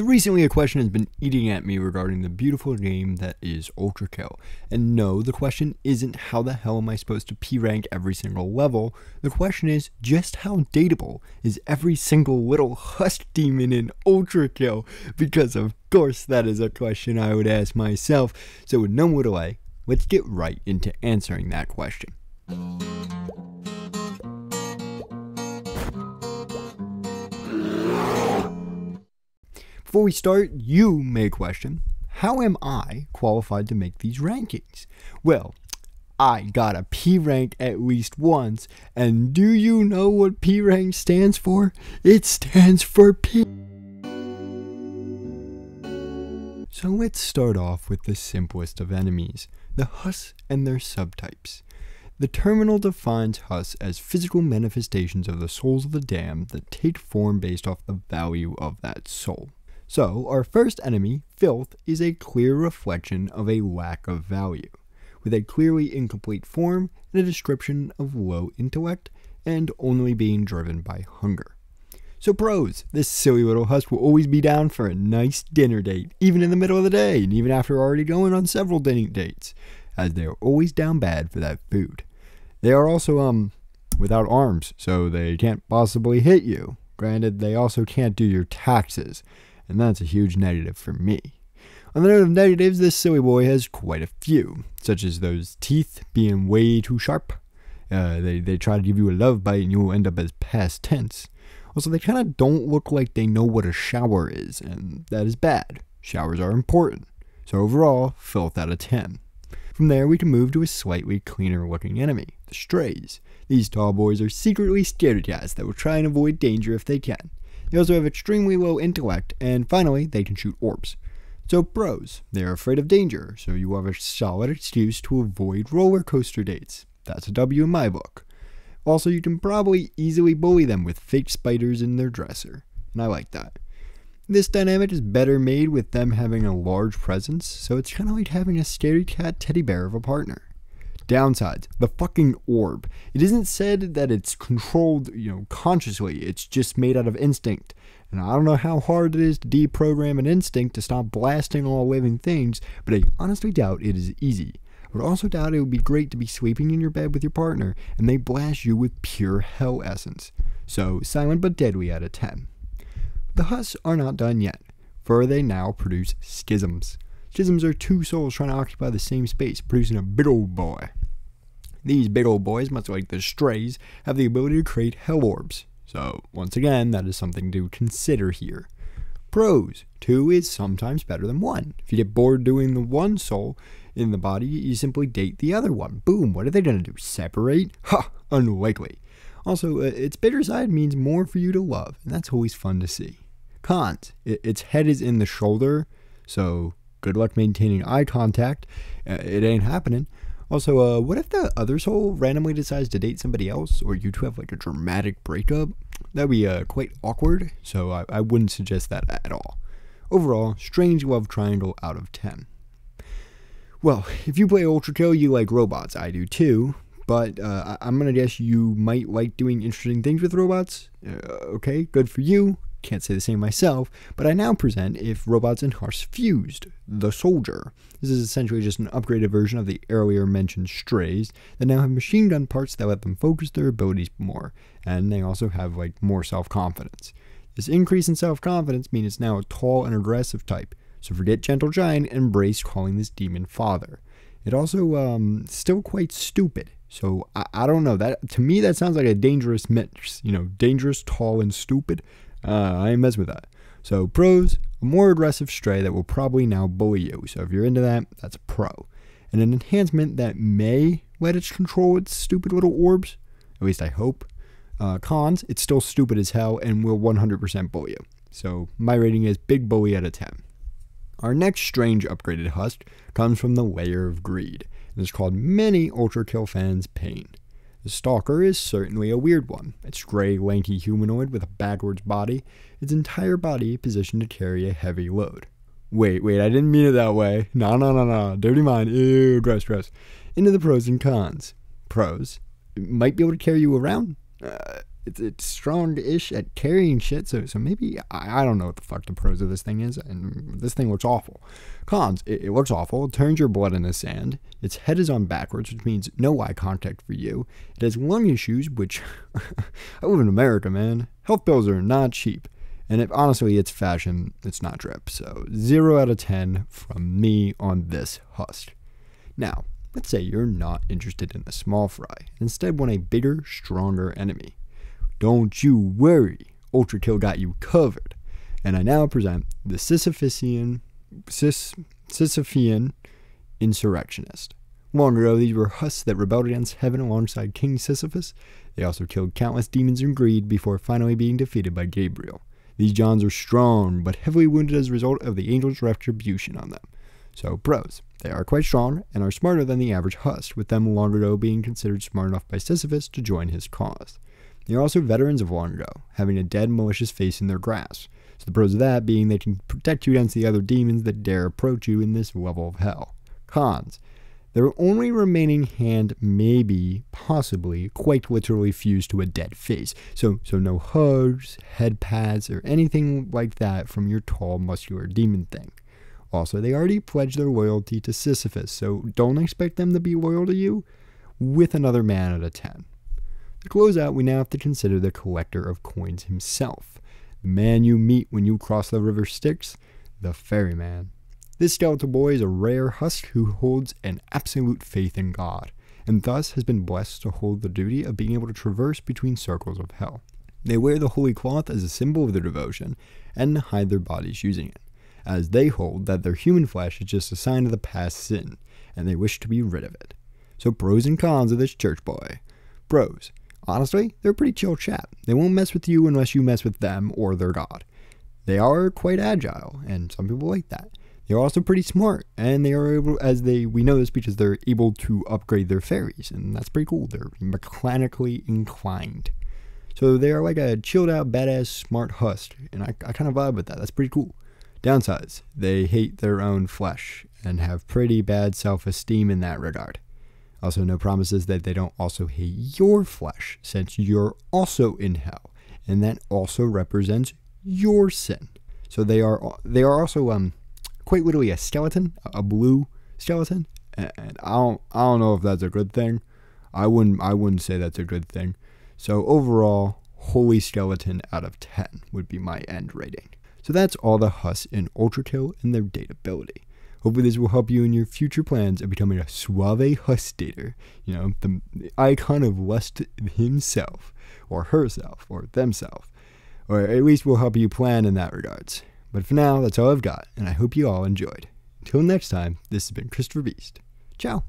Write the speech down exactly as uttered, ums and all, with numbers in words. So recently a question has been eating at me regarding the beautiful game that is Ultrakill. And no, the question isn't how the hell am I supposed to P-rank every single level, the question is just how dateable is every single little husk demon in Ultrakill, because of course that is a question I would ask myself. So with no more delay, let's get right into answering that question. Before we start, you may question, how am I qualified to make these rankings? Well, I got a P-rank at least once, and do you know what P-rank stands for? It stands for P. So let's start off with the simplest of enemies, the husks and their subtypes. The terminal defines husks as physical manifestations of the souls of the damned that take form based off the value of that soul. So, our first enemy, filth, is a clear reflection of a lack of value, with a clearly incomplete form and a description of low intellect, and only being driven by hunger. So pros, this silly little husk will always be down for a nice dinner date, even in the middle of the day, and even after already going on several dinner dates, as they are always down bad for that food. They are also, um, without arms, so they can't possibly hit you. Granted, they also can't do your taxes. And that's a huge negative for me. On the note of negatives, this silly boy has quite a few, such as those teeth being way too sharp. Uh, they, they try to give you a love bite and you will end up as past tense. Also, they kind of don't look like they know what a shower is, and that is bad. Showers are important. So overall, filth out of ten. From there, we can move to a slightly cleaner looking enemy, the strays. These tall boys are secretly scaredy cats that will try and avoid danger if they can. They also have extremely low intellect, and finally, they can shoot orbs. So pros, they're afraid of danger, so you have a solid excuse to avoid roller coaster dates. That's a W in my book. Also, you can probably easily bully them with fake spiders in their dresser, and I like that. This dynamic is better made with them having a large presence, so it's kind of like having a scaredy cat teddy bear of a partner. Downsides, the fucking orb. It isn't said that it's controlled, you know, consciously, it's just made out of instinct. And I don't know how hard it is to deprogram an instinct to stop blasting all living things, but I honestly doubt it is easy. I would also doubt it would be great to be sleeping in your bed with your partner, and they blast you with pure hell essence. So, silent but deadly out of ten. The husks are not done yet, for they now produce schisms. Schisms are two souls trying to occupy the same space, producing a big old boy. These big old boys, much like the strays, have the ability to create hell orbs. So, once again, that is something to consider here. Pros. Two is sometimes better than one. If you get bored doing the one soul in the body, you simply date the other one. Boom, what are they going to do? Separate? Ha! Unlikely. Also, uh, its bitter side means more for you to love, and that's always fun to see. Cons. It, its head is in the shoulder, so good luck maintaining eye contact. Uh, it ain't happening. Also, uh, what if the other soul randomly decides to date somebody else, or you two have like a dramatic breakup? That'd be uh, quite awkward, so I, I wouldn't suggest that at all. Overall, strange love triangle out of ten. Well, if you play Ultrakill, you like robots. I do too, but uh, I I'm gonna guess you might like doing interesting things with robots. Uh, okay, good for you. Can't say the same myself, but I now present If Robots and Husks Fused, the Soldier. This is essentially just an upgraded version of the earlier mentioned strays that now have machine gun parts that let them focus their abilities more, and they also have like more self-confidence. This increase in self-confidence means it's now a tall and aggressive type, so forget gentle giant and embrace calling this demon father. It also, um, still quite stupid, so I, I don't know, that to me that sounds like a dangerous mix, you know, dangerous, tall, and stupid. Uh, I ain't mess with that. So pros, a more aggressive stray that will probably now bully you, so if you're into that, that's a pro. And an enhancement that may let it control its stupid little orbs, at least I hope. Uh, cons, it's still stupid as hell and will one hundred percent bully you. So my rating is big bully out of ten. Our next strange upgraded husk comes from the layer of greed, and it's called many Ultrakill fans' pain. The stalker is certainly a weird one. It's grey, lanky humanoid with a backwards body, its entire body positioned to carry a heavy load. Wait, wait, I didn't mean it that way. No, no, no, no, dirty mind, ew, gross, gross. Into the pros and cons. Pros, it might be able to carry you around. Uh, it's it's strong-ish at carrying shit, so so maybe I, I don't know what the fuck the pros of this thing is, and this thing looks awful. Cons, it, it looks awful, it turns your blood into sand, its head is on backwards, which means no eye contact for you, it has lung issues, which, I live in America, man, health bills are not cheap, and if honestly it's fashion, it's not drip, so zero out of ten from me on this husk. Now, let's say you're not interested in the small fry, instead want a bigger, stronger enemy. Don't you worry, Ultrakill got you covered. And I now present the Sisyphian, Sis, Sisyphian Insurrectionist. Long ago, these were husks that rebelled against heaven alongside King Sisyphus. They also killed countless demons in greed before finally being defeated by Gabriel. These Johns are strong, but heavily wounded as a result of the angel's retribution on them. So pros, they are quite strong and are smarter than the average husk, with them long ago being considered smart enough by Sisyphus to join his cause. They are also veterans of Wangdo, having a dead malicious face in their grasp, so the pros of that being they can protect you against the other demons that dare approach you in this level of hell. Cons, their only remaining hand may be, possibly, quite literally fused to a dead face, so, so no hugs, head pads, or anything like that from your tall muscular demon thing. Also, they already pledged their loyalty to Sisyphus, so don't expect them to be loyal to you with another man out of ten. To close out, we now have to consider the collector of coins himself, the man you meet when you cross the river Styx, the ferryman. This skeletal boy is a rare husk who holds an absolute faith in God, and thus has been blessed to hold the duty of being able to traverse between circles of hell. They wear the holy cloth as a symbol of their devotion, and hide their bodies using it, as they hold that their human flesh is just a sign of the past sin, and they wish to be rid of it. So pros and cons of this church boy. Pros, honestly, they're a pretty chill chap. They won't mess with you unless you mess with them or their god. They are quite agile, and some people like that. They're also pretty smart, and they are able, as they, we know this because they're able to upgrade their ferries, and that's pretty cool. They're mechanically inclined. So they are like a chilled out, badass, smart husk, and I, I kind of vibe with that. That's pretty cool. Downsides, they hate their own flesh and have pretty bad self-esteem in that regard. Also, no promises that they don't also hate your flesh, since you're also in hell, and that also represents your sin. So they are they are also um quite literally a skeleton, a blue skeleton, and I don't I don't know if that's a good thing. I wouldn't I wouldn't say that's a good thing. So overall, holy skeleton out of ten would be my end rating. So that's all the husks in Ultrakill and their dateability. Hopefully this will help you in your future plans of becoming a suave husk dater, you know, the icon of lust himself, or herself, or themself, or at least will help you plan in that regards. But for now, that's all I've got, and I hope you all enjoyed. Until next time, this has been Christopher Beast. Ciao!